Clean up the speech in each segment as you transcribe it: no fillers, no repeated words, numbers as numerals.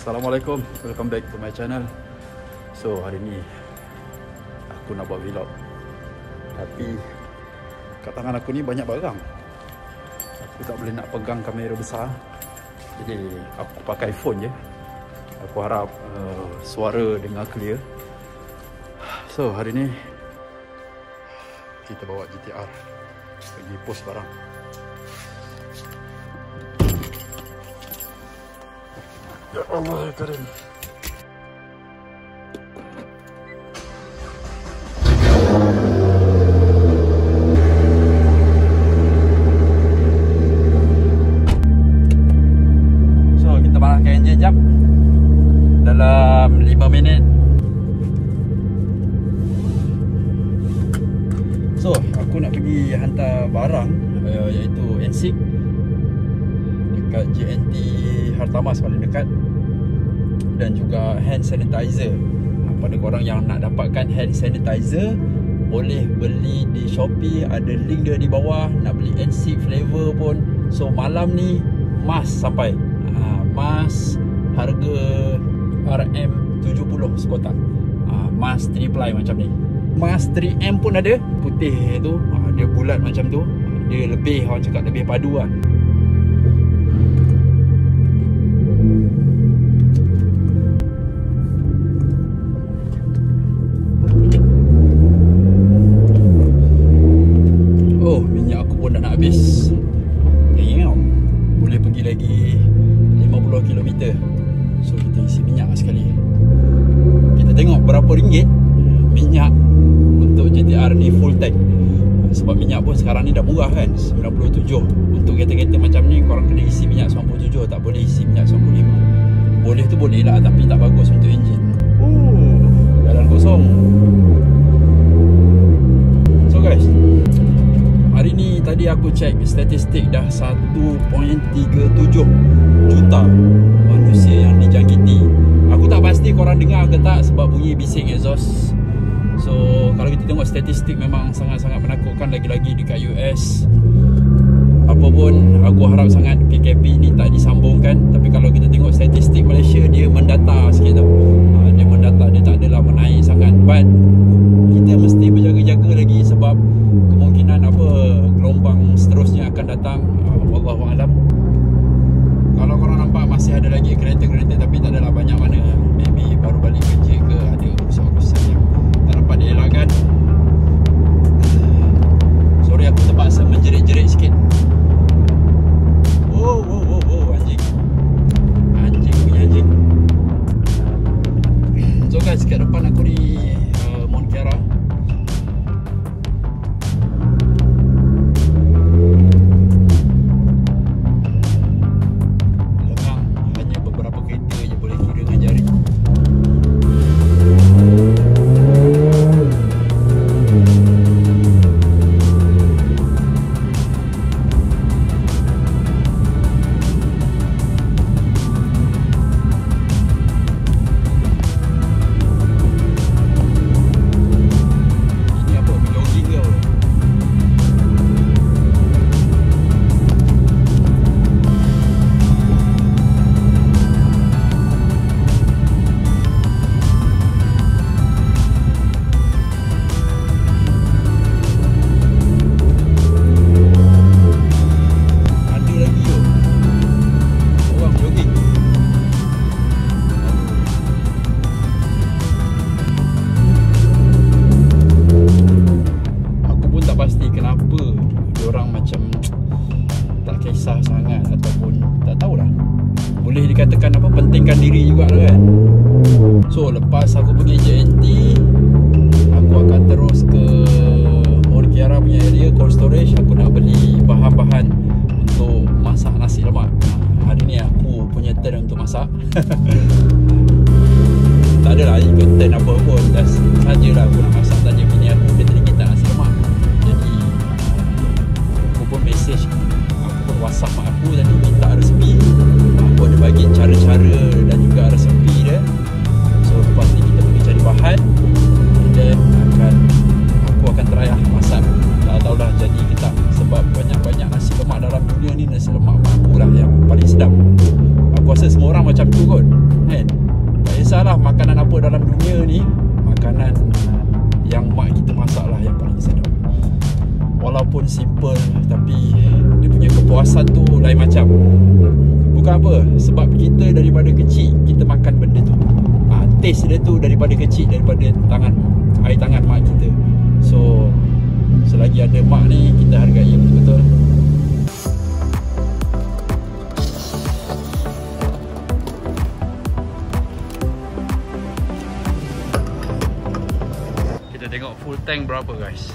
Assalamualaikum, welcome back to my channel. So hari ni aku nak buat vlog, tapi kat tangan aku ni banyak barang. Aku tak boleh nak pegang kamera besar, jadi aku pakai phone je. Aku harap suara dengar clear. So hari ni kita bawa GTR pergi post barang. Ya Allah, ya Karim. So, kita panaskan enjin jap dalam 5 minit. So, aku nak pergi hantar barang, iaitu NC dekat JNT Hartamas paling dekat, dan juga hand sanitizer. Pada korang yang nak dapatkan hand sanitizer, boleh beli di Shopee, ada link dia di bawah. Nak beli NC flavor pun. So malam ni mask sampai, mask harga RM70 sekotak, mask 3 ply macam ni. Mask 3M pun ada, putih tu, dia bulat macam tu. Dia lebih, orang cakap lebih padu lah. Sekarang ni dah murah kan, 97. Untuk kereta-kereta macam ni korang kena isi minyak 97, tak boleh isi minyak 95. Boleh tu boleh lah, tapi tak bagus untuk enjin. Jalan kosong. So guys, hari ni tadi aku check statistik, dah 1.37 juta manusia yang dijangkiti. Aku tak pasti korang dengar ke tak sebab bunyi bising exhaust. So kalau kita tengok statistik memang sangat-sangat menakutkan, lagi-lagi dekat US. Apa pun aku harap sangat PKP ni tak disambungkan. Tapi kalau kita tengok statistik Malaysia, dia mendata sikit tau. Dia mendata, dia tak adalah menaik sangat. But kita mesti berjaga-jaga lagi sebab kemungkinan apa gelombang seterusnya akan datang. Wallahualam. Kalau korang nampak masih ada lagi kereta-kereta, tapi tak adalah banyak mana. Maybe baru balik kerja ke ada urusan-urusan yang dapat dielakkan. Sorry, aku terpaksa menjerit-jerit sikit. Oh, anjing punya anjing. So guys, kat depan aku di Montera. Tak adalah ikut turn apa pun, sajalah aku nak masak tadi. Bini aku dia tadi kita nasi lemak, jadi aku pun message, aku pun whatsapp mak aku tadi minta resipi. Aku ada bagi cara-cara dan juga resipi dia. So lepas ni kita pergi cari bahan, dan aku akan try lah masak. Tak tahulah jadi kita, sebab banyak-banyak nasi lemak dalam dunia ni, nasi lemak mak aku lah yang paling sedap. Aku rasa semua orang macam tu kot. kedua dalam dunia ni, makanan yang mak kita masak lah yang paling sedap. Walaupun simple, tapi dia punya kepuasan tu lain macam. Bukan apa, sebab kita daripada kecil kita makan benda tu, taste dia tu daripada kecil, daripada tangan, air tangan mak kita. So selagi ada mak ni, kita hargai betul-betul. Kita tengok full tank berapa guys.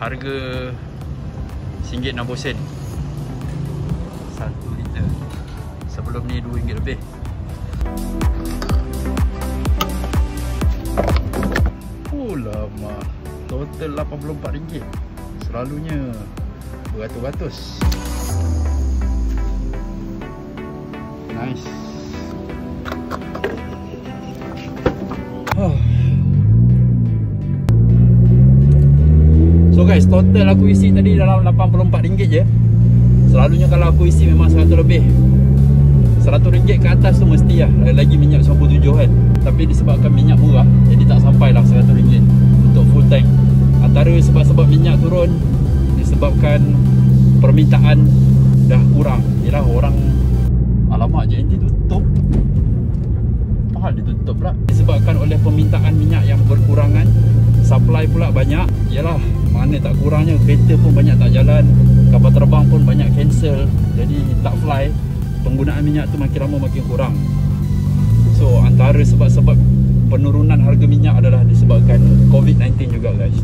Harga RM1.60. 1 liter. Sebelum ni RM2 lebih. Oh lama. Total RM84. Selalunya beratus-ratus. Nice. Oh. So guys, total aku isi tadi dalam RM84 je. Selalunya kalau aku isi memang 100 lebih. RM100 ke atas tu mesti lah. Lagi minyak 97 kan. Tapi disebabkan minyak murah, jadi tak sampailah RM100 untuk full tank. Antara sebab-sebab minyak turun, disebabkan permintaan dah kurang. Yelah orang, alamak, JNT tutup. Mahal dia tutup pula. Disebabkan oleh permintaan minyak yang berkurangan, supply pula banyak. Yelah, mana tak kurangnya, kereta pun banyak tak jalan, kapal terbang pun banyak cancel, jadi tak fly. Penggunaan minyak tu makin lama makin kurang. So antara sebab-sebab penurunan harga minyak adalah disebabkan COVID-19 juga guys.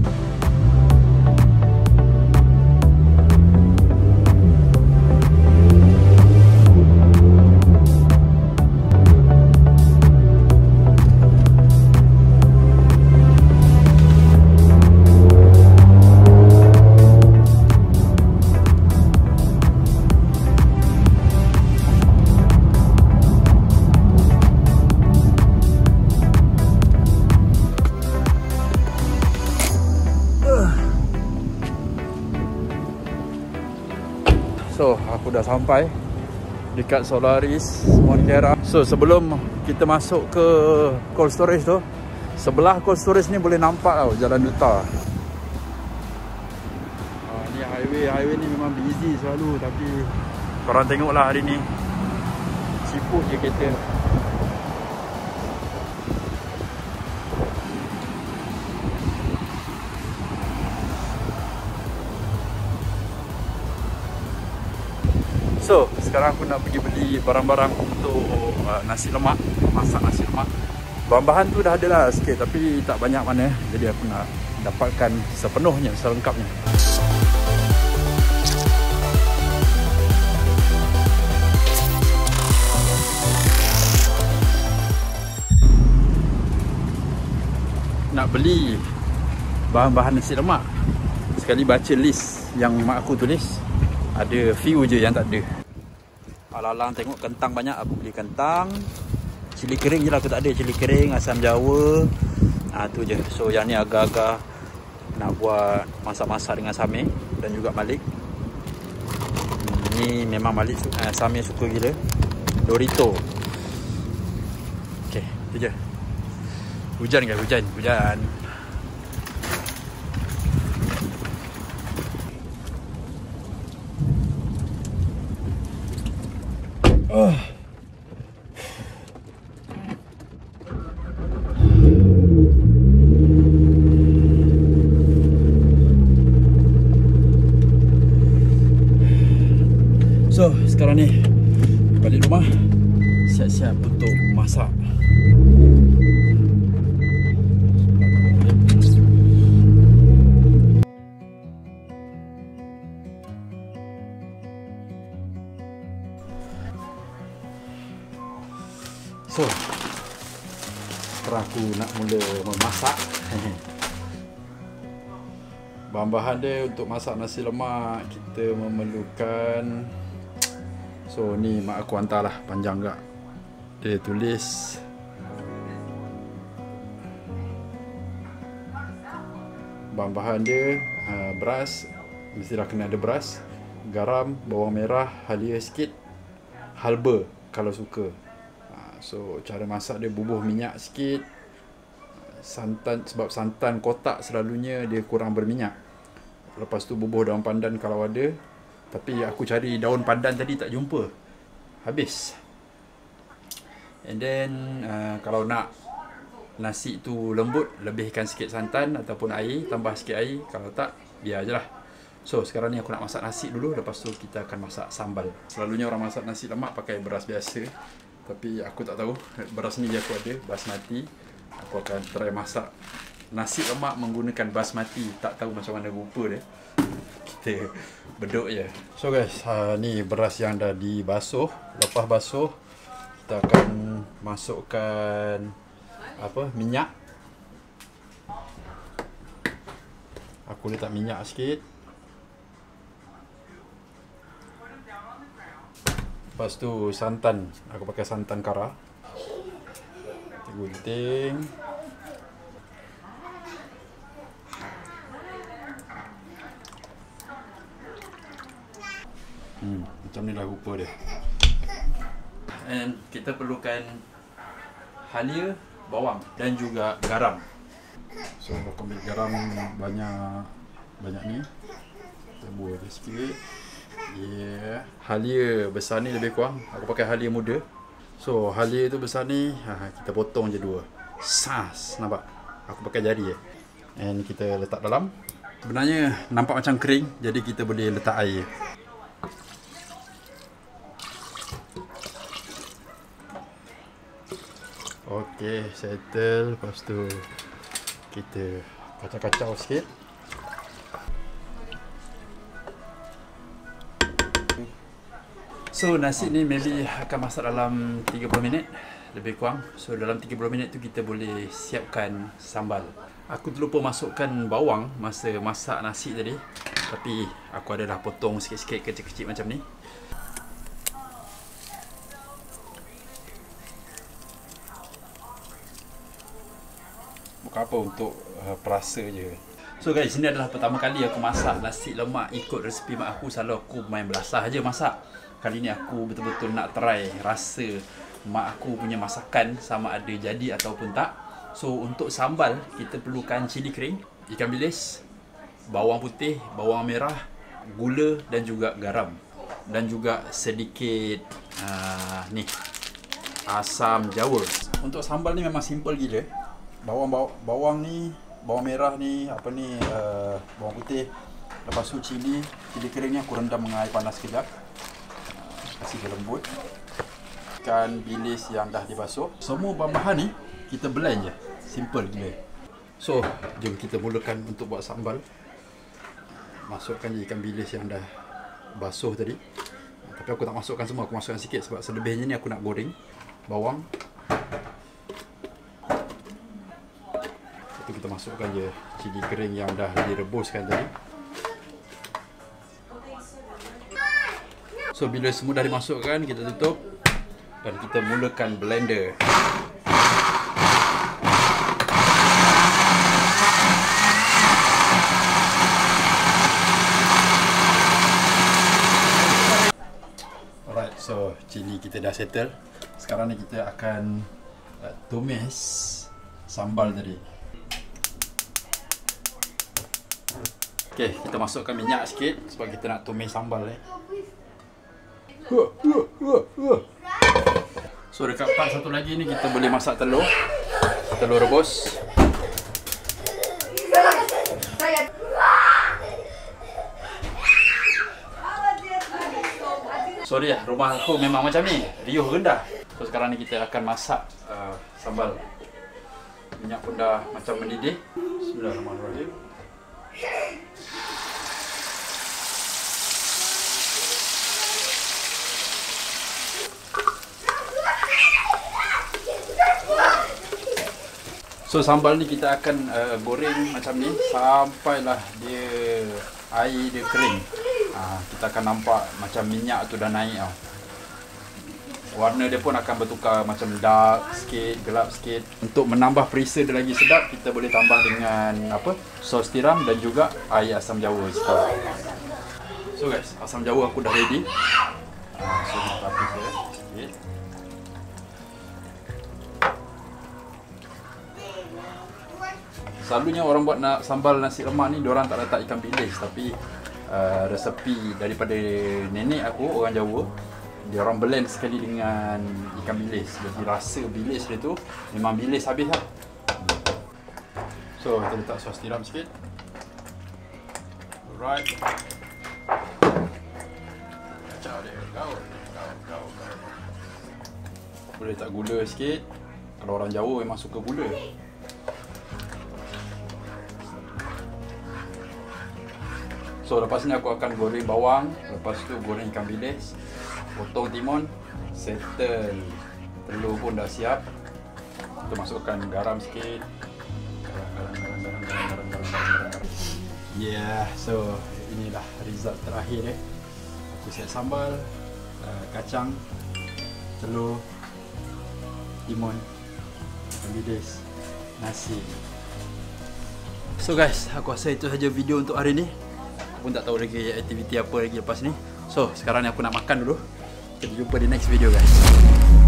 So, aku dah sampai dekat Solaris Montera. So, sebelum kita masuk ke cold storage tu, sebelah cold storage ni boleh nampak tau Jalan Duta. Ni highway ni memang busy selalu, tapi korang tengoklah hari ni siput je kereta. So, sekarang aku nak pergi beli barang-barang untuk nasi lemak, masak nasi lemak. Bahan-bahan tu dah ada lah sikit, tapi tak banyak mana. Jadi aku nak dapatkan sepenuhnya, selengkapnya. Nak beli bahan-bahan nasi lemak. Sekali baca list yang mak aku tulis, ada few je yang tak ada. Alang-alang tengok kentang banyak, aku beli kentang. Cili kering je lah, aku tak ada. Cili kering, asam jawa, tu je. So yang ni agar-agar nak buat masak-masak dengan Samir dan juga Malik. Ni memang Malik, Samir suka gila. Dorito. Okay, tu je. Hujan guys, hujan. So, sekarang ni balik rumah, siap-siap untuk masak. So, sekarang aku nak mula memasak. Bahan-bahan dia untuk masak nasi lemak, kita memerlukan. So ni mak aku hantar lah, panjang gak. Dia tulis bahan-bahan dia, beras, mestilah kena ada beras, garam, bawang merah, halia sikit, halba kalau suka. So cara masak dia bubuh minyak sikit. Santan, sebab santan kotak selalunya dia kurang berminyak. Lepas tu bubuh daun pandan kalau ada. Tapi aku cari daun pandan tadi tak jumpa, habis. And then kalau nak nasi tu lembut, lebihkan sikit santan ataupun air, tambah sikit air. Kalau tak, biar je lah. So sekarang ni aku nak masak nasi dulu, lepas tu kita akan masak sambal. Selalunya orang masak nasi lemak pakai beras biasa, tapi aku tak tahu, beras ni je aku ada, basmati. Aku akan try masak nasi lemak menggunakan basmati. Tak tahu macam mana rupa dia, kita beduk je. So guys, ni beras yang dah dibasuh. Lepas basuh, kita akan masukkan apa, minyak. Aku letak minyak sikit. Lepas tu santan, aku pakai santan kara. Kita gunting. Macam ni lah rupa dia. And kita perlukan halia, bawang dan juga garam. So aku ambil garam banyak ni. Kita buat sikit. Yeah. Halia besar ni lebih kurang, aku pakai halia muda. So halia tu besar ni, kita potong je dua. Sas, nampak? Aku pakai jari je. And kita letak dalam. Sebenarnya nampak macam kering, jadi kita boleh letak air. Okey, settle. Lepas tu kita kacau-kacau sikit. So nasi ni maybe akan masak dalam 30 minit lebih kurang. So dalam 30 minit tu kita boleh siapkan sambal. Aku terlupa masukkan bawang masa masak nasi tadi, tapi aku ada dah potong sikit-sikit kecil-kecil macam ni. Bukan apa, untuk perasa je. So guys, ini adalah pertama kali aku masak nasi lemak ikut resepi mak aku. Selalu aku main belasah je masak. Kali ni aku betul-betul nak try rasa mak aku punya masakan, sama ada jadi ataupun tak. So untuk sambal, kita perlukan cili kering, ikan bilis, bawang putih, bawang merah, gula dan juga garam. Dan juga sedikit ni asam jawa. Untuk sambal ni memang simple gila. Bawang ni, bawang merah ni, apa ni, bawang putih. Lepas tu cili kering ni aku rendam dengan air panas sekejap, kasi dia lembut. Ikan bilis yang dah dibasuh. Semua bahan-bahan ni kita blend je, simple gila. So jom kita mulakan untuk buat sambal. Masukkan je ikan bilis yang dah basuh tadi. Tapi aku tak masukkan semua, aku masukkan sikit sebab selebihnya ni aku nak goreng. Bawang kita masukkan je cili kering yang dah direbuskan tadi. So bila semua dah dimasukkan, kita tutup dan kita mulakan blender. Alright, so cili kita dah settle. Sekarang ni kita akan tumis sambal tadi. Okay, kita masukkan minyak sikit sebab kita nak tumis sambal ni. So dekat part satu lagi ni kita boleh masak telur. Telur rebus. Sorry lah, rumah aku memang macam ni, riuh rendah. So sekarang ni kita akan masak sambal. Minyak pun dah macam mendidih. Bismillahirrahmanirrahim. So sambal ni kita akan goreng macam ni sampailah dia, air dia kering. Kita akan nampak macam minyak tu dah naik tau. Warna dia pun akan bertukar macam dark sikit, gelap sikit. Untuk menambah perisa dia lagi sedap, kita boleh tambah dengan apa, sos tiram dan juga air asam jawa sikit. So guys, asam jawa aku dah ready. So kita tapis dia sikit. Selalunya orang buat sambal nasi lemak ni diorang tak letak ikan bilis, tapi resepi daripada nenek aku orang Jawa, diorang blend sekali dengan ikan bilis. Jadi rasa bilis dia tu memang bilis habis lah. So kita letak sos tiram sikit. Alright. Kacau dia, kau. Boleh letak gula sikit. Kalau orang Jawa memang suka gula. So lepas ni aku akan goreng bawang, lepas tu goreng ikan bilis, potong timun, settle. Telur pun dah siap. Kita masukkan garam sikit. Garam. Yeah, so inilah result terakhir eh. Aku siap sambal, kacang, telur, timun, bilis, nasi. So guys, aku rasa itu saja video untuk hari ni. Aku pun tak tahu lagi aktiviti apa lagi lepas ni. So sekarang ni aku nak makan dulu. Kita jumpa di next video guys.